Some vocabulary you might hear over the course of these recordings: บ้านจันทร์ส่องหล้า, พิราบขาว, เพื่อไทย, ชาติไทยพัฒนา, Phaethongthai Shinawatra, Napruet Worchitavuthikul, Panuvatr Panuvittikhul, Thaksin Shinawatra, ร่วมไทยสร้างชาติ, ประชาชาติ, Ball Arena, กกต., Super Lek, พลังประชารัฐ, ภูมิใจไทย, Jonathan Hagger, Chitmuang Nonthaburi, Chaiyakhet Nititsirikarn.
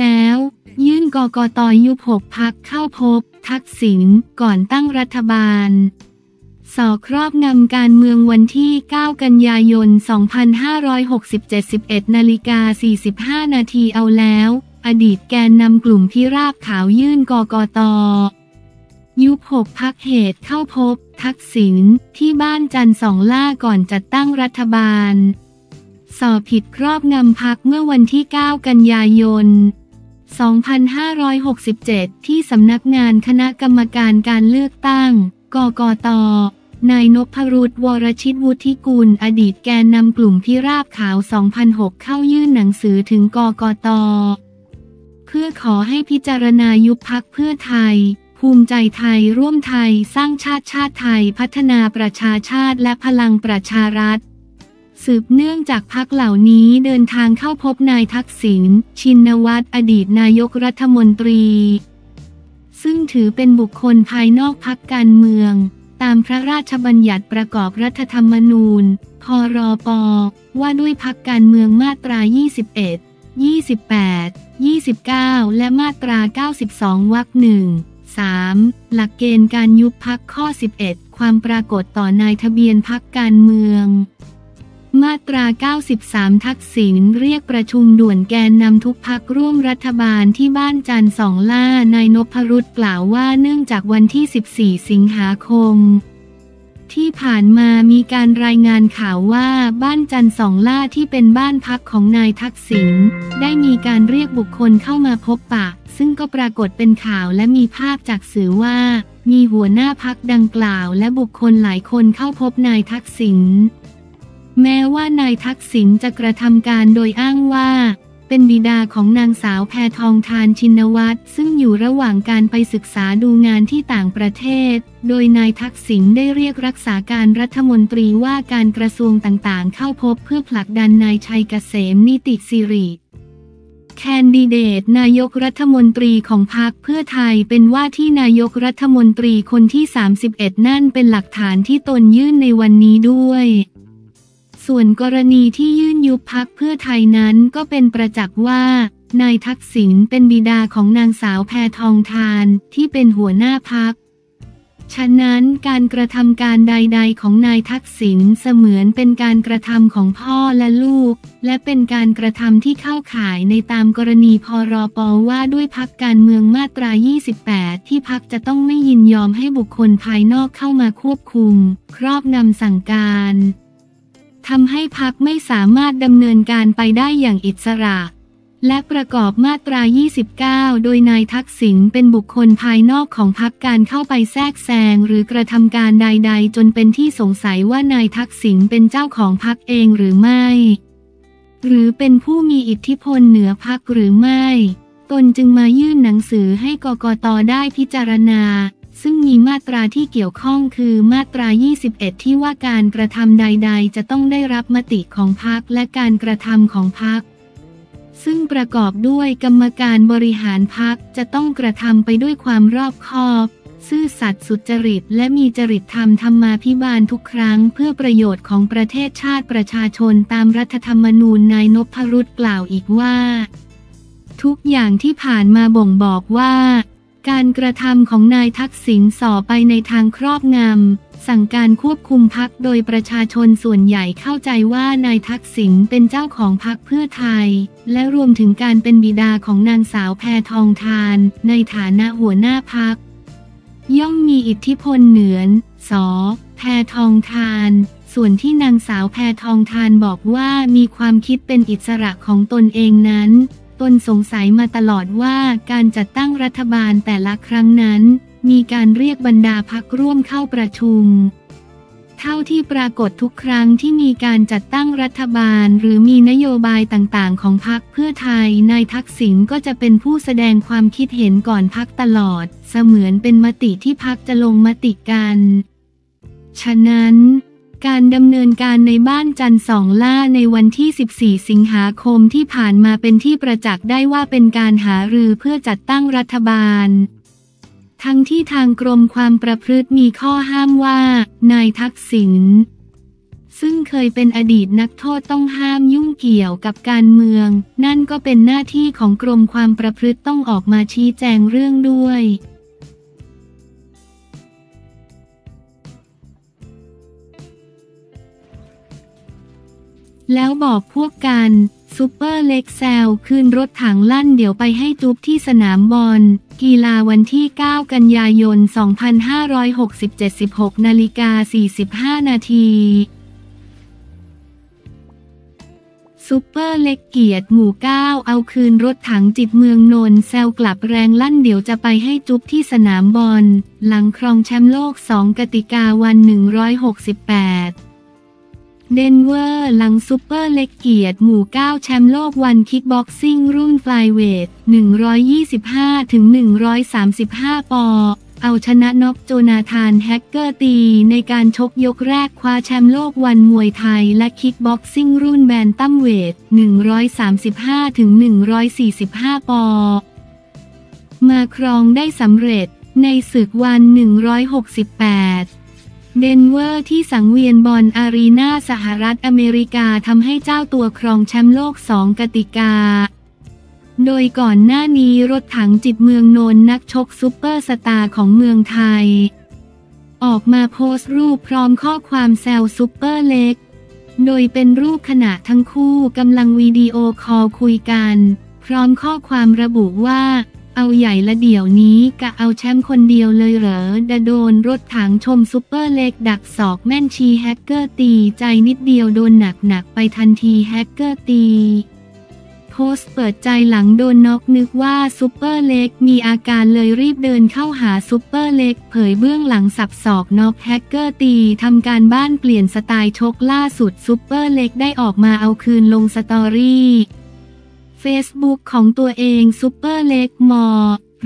แล้วยื่นกกต.ยุบ6 พรรคเข้าพบทักษิณก่อนตั้งรัฐบาลสอครอบงำการเมืองวันที่9กันยายน2567 11:45 น.เอาแล้วอดีตแกนนำกลุ่มพิราบขาวยื่นกกต.ยุบ6 พรรคเหตุเข้าพบทักษิณที่บ้านจันทร์สองล่าก่อนจัดตั้งรัฐบาลสอบผิดครอบงำพรรคเมื่อวันที่9กันยายน2567ที่สำนักงานคณะกรรมการการเลือกตั้งกกต.นายนพรุต วรชิตวุฒิกุลอดีตแกนนำกลุ่มพิราบขาว2006เข้ายื่นหนังสือถึงกกต.เพื่อขอให้พิจารณายุบพรรคเพื่อไทยภูมิใจไทยร่วมไทยสร้างชาติชาติไทยพัฒนาประชาชาติและพลังประชารัฐสืบเนื่องจากพรรคเหล่านี้เดินทางเข้าพบนายทักษิณชินวัตรอดีตนายกรัฐมนตรีซึ่งถือเป็นบุคคลภายนอกพรรคการเมืองตามพระราชบัญญัติประกอบรัฐธรรมนูญพ.ร.ป.ว่าด้วยพรรคการเมืองมาตรา21 28 29และมาตรา92 วรรค 1 3หลักเกณฑ์การยุบพรรคข้อ11ความปรากฏต่อนายทะเบียนพรรคการเมืองมาตรา93ทักษิณเรียกประชุมด่วนแกนนำทุกพรรคร่วมรัฐบาลที่บ้านจันทร์สองล่านายนพรุตกล่าวว่าเนื่องจากวันที่14สิงหาคมที่ผ่านมามีการรายงานข่าวว่าบ้านจันทร์สองล่าที่เป็นบ้านพรรคของนายทักษิณได้มีการเรียกบุคคลเข้ามาพบปะซึ่งก็ปรากฏเป็นข่าวและมีภาพจากสื่อว่ามีหัวหน้าพรรคดังกล่าวและบุคคลหลายคนเข้าพบนายทักษิณแม้ว่านายทักษิณจะกระทำการโดยอ้างว่าเป็นบิดาของนางสาวแพทองธารชินวัตรซึ่งอยู่ระหว่างการไปศึกษาดูงานที่ต่างประเทศโดยนายทักษิณได้เรียกรักษาการรัฐมนตรีว่าการกระทรวงต่างๆเข้าพบเพื่อผลักดันนายชัยเกษมนิติสิริแคนดิเดตนายกรัฐมนตรีของพรรคเพื่อไทยเป็นว่าที่นายกรัฐมนตรีคนที่31นั่นเป็นหลักฐานที่ตนยื่นในวันนี้ด้วยส่วนกรณีที่ยื่นยุบพรรคเพื่อไทยนั้นก็เป็นประจักษ์ว่านายทักษิณเป็นบิดาของนางสาวแพทองธารที่เป็นหัวหน้าพรรคฉะนั้นการกระทำการใดๆของนายทักษิณเสมือนเป็นการกระทำของพ่อและลูกและเป็นการกระทำที่เข้าข่ายในตามกรณีพ.ร.ป.ว่าด้วยพรรคการเมืองมาตรา28ที่พรรคจะต้องไม่ยินยอมให้บุคคลภายนอกเข้ามาควบคุมครอบงำสั่งการทำให้พรรคไม่สามารถดำเนินการไปได้อย่างอิสระและประกอบมาตรา29โดยนายทักษิณเป็นบุคคลภายนอกของพรรคการเข้าไปแทรกแซงหรือกระทำการใดๆจนเป็นที่สงสัยว่านายทักษิณเป็นเจ้าของพรรคเองหรือไม่หรือเป็นผู้มีอิทธิพลเหนือพรรคหรือไม่ตนจึงมายื่นหนังสือให้กกต.ได้พิจารณาซึ่งมีมาตราที่เกี่ยวข้องคือมาตรา21ที่ว่าการกระทำใดๆจะต้องได้รับมติของพรรคและการกระทำของพรรคซึ่งประกอบด้วยกรรมการบริหารพรรคจะต้องกระทำไปด้วยความรอบคอบซื่อสัตย์สุจริตและมีจริยธรรมธรรมาภิบาลทุกครั้งเพื่อประโยชน์ของประเทศชาติประชาชนตามรัฐธรรมนูญนายนพรุตกล่าวอีกว่าทุกอย่างที่ผ่านมาบ่งบอกว่าการกระทำของนายทักษิณส่อไปในทางครอบงำสั่งการควบคุมพรรคโดยประชาชนส่วนใหญ่เข้าใจว่านายทักษิณเป็นเจ้าของพรรคเพื่อไทยและรวมถึงการเป็นบิดาของนางสาวแพทองธารในฐานะหัวหน้าพรรคย่อมมีอิทธิพลเหนือสอแพทองธารส่วนที่นางสาวแพทองธารบอกว่ามีความคิดเป็นอิสระของตนเองนั้นตนสงสัยมาตลอดว่าการจัดตั้งรัฐบาลแต่ละครั้งนั้นมีการเรียกบรรดาพรรคร่วมเข้าประชุมเท่าที่ปรากฏทุกครั้งที่มีการจัดตั้งรัฐบาลหรือมีนโยบายต่างๆของพรรคเพื่อไทยนายทักษิณก็จะเป็นผู้แสดงความคิดเห็นก่อนพรรคตลอดเสมือนเป็นมติที่พรรคจะลงมติกันฉะนั้นการดำเนินการในบ้านจันทร์สองล่าในวันที่14สิงหาคมที่ผ่านมาเป็นที่ประจักษ์ได้ว่าเป็นการหารือเพื่อจัดตั้งรัฐบาลทั้งที่ทางกรมความประพฤติมีข้อห้ามว่านายทักษิณ ซึ่งเคยเป็นอดีตนักโทษต้องห้ามยุ่งเกี่ยวกับการเมืองนั่นก็เป็นหน้าที่ของกรมความประพฤติต้องออกมาชี้แจงเรื่องด้วยแล้วบอกพวกกันซูเปอร์เล็กแซลคืนรถถังลั่นเดี๋ยวไปให้จุ๊บที่สนามบอลกีฬาวันที่ 9 กันยายน 2567 16:45 น.ซูเปอร์เล็กเกียรติหมู่ 9เอาคืนรถถังจิตเมืองนนท์แซลกลับแรงลั่นเดี๋ยวจะไปให้จุ๊บที่สนามบอลหลังครองแชมป์โลก 2 กติกาวัน 168Denver หลังซูเปอร์เล็กเกียรติหมู่ 9 แชมป์โลกวันคิกบ็อกซิ่งรุ่นไฟเวท 125-135 ปอนด์เอาชนะน็อกโจนาธานแฮกเกอร์ตีในการชกยกแรกคว้าแชมป์โลกวันมวยไทยและคิกบ็อกซิ่งรุ่นแบนตัมเวท 135-145 ปอนด์มาครองได้สำเร็จในศึกวัน 168เดนเวอร์ที่สังเวียนบอลอารีนาสหรัฐอเมริกาทำให้เจ้าตัวครองแชมป์โลก 2 กติกาโดยก่อนหน้านี้รถถังจิตเมืองนนท์นักชกซุปเปอร์สตาร์ของเมืองไทยออกมาโพสต์รูปพร้อมข้อความแซวซุปเปอร์เล็กโดยเป็นรูปขณะทั้งคู่กำลังวิดีโอคอลคุยกันพร้อมข้อความระบุว่าเอาใหญ่ละเดี๋ยวนี้กะเอาแชมป์คนเดียวเลยเหรอดะโดนรถถังชมซุปเปอร์เล็กดักศอกแม่นชีแฮกเกอร์ตีใจนิดเดียวโดนหนักๆไปทันทีแฮกเกอร์ตีโพสต์เปิดใจหลังโดนน็อกนึกว่าซุปเปอร์เล็กมีอาการเลยรีบเดินเข้าหาซุปเปอร์เล็กเผยเบื้องหลังสับศอกน็อกแฮกเกอร์ตีทำการบ้านเปลี่ยนสไตล์ชกล่าสุดซุปเปอร์เล็กได้ออกมาเอาคืนลงสตอรี่Facebook ของตัวเองซุปเปอร์เล็กมอ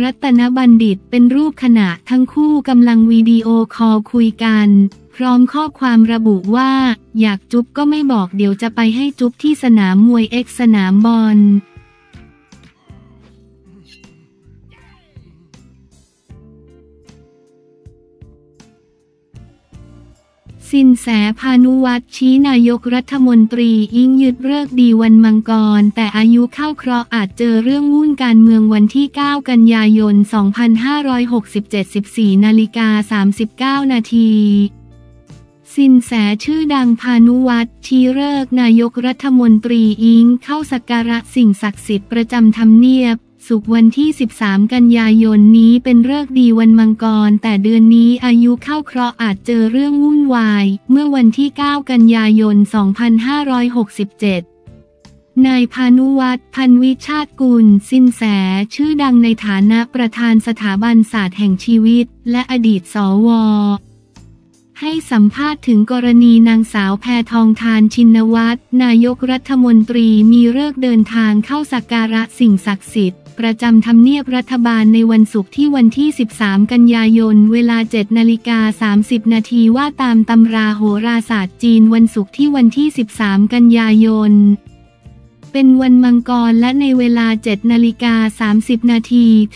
รัตนบัณฑิตเป็นรูปขณะทั้งคู่กำลังวิดีโอคอลคุยกันพร้อมข้อความระบุว่าอยากจุ๊บก็ไม่บอกเดี๋ยวจะไปให้จุ๊บที่สนามมวยสนามบอลสินแสพานุวัตรชี้นายกรัฐมนตรีอิงยึดฤกษ์ดีวันมังกรแต่อายุเข้าเคราะห์อาจเจอเรื่องวุ่นการเมืองวันที่ 9 กันยายน 2567 14:39 น.สินแสชื่อดังพานุวัตรชี้ฤกษ์นายกรัฐมนตรีอิงเข้าสักการะสิ่งศักดิ์สิทธิ์ประจำทำเนียบศุกร์วันที่ 13 กันยายนนี้เป็นฤกษ์ดีวันมังกรแต่เดือนนี้อายุเข้าเคราะห์อาจเจอเรื่องวุ่นวายเมื่อวันที่ 9 กันยายน 2567 นายพานุวัตร พันวิชาติกุลสินแสชื่อดังในฐานะประธานสถาบันศาสตร์แห่งชีวิตและอดีตสว.ให้สัมภาษณ์ถึงกรณีนางสาวแพทองธารชินวัตรนายกรัฐมนตรีมีฤกษ์เดินทางเข้าสักการะสิ่งศักดิ์สิทธิ์ประจำทำเนียบรัฐบาลในวันศุกร์ที่วันที่ 13 กันยายนเวลา 7:30 น.ว่าตามตำราโหราศาสตร์จีนวันศุกร์ที่วันที่ 13 กันยายนเป็นวันมังกรและในเวลา 7:30 น.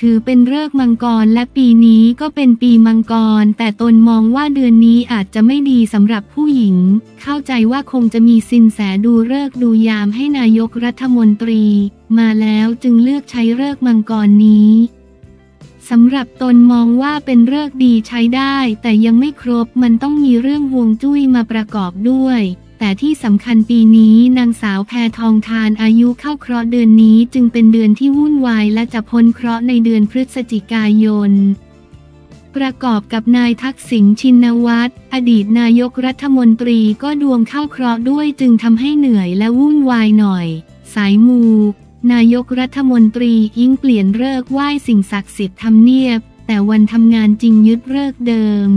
ถือเป็นฤกษ์มังกรและปีนี้ก็เป็นปีมังกรแต่ตนมองว่าเดือนนี้อาจจะไม่ดีสำหรับผู้หญิงเข้าใจว่าคงจะมีสินแสดูฤกษ์ดูยามให้นายกรัฐมนตรีมาแล้วจึงเลือกใช้ฤกษ์มังกรนี้สำหรับตนมองว่าเป็นฤกษ์ดีใช้ได้แต่ยังไม่ครบมันต้องมีเรื่องฮวงจุ้ยมาประกอบด้วยแต่ที่สำคัญปีนี้นางสาวแพทองธารอายุเข้าเคราะห์เดือนนี้จึงเป็นเดือนที่วุ่นวายและจะพ้นเคราะห์ในเดือนพฤศจิกายนประกอบกับนายทักษิณชินวัตรอดีตนายกรัฐมนตรีก็ดวงเข้าเคราะห์ด้วยจึงทำให้เหนื่อยและวุ่นวายหน่อยสายมูนายกรัฐมนตรียิ่งเปลี่ยนฤกษ์ไหว้สิ่งศักดิ์สิทธิ์ทำเนียบแต่วันทำงานจริงยึดฤกษ์เดิม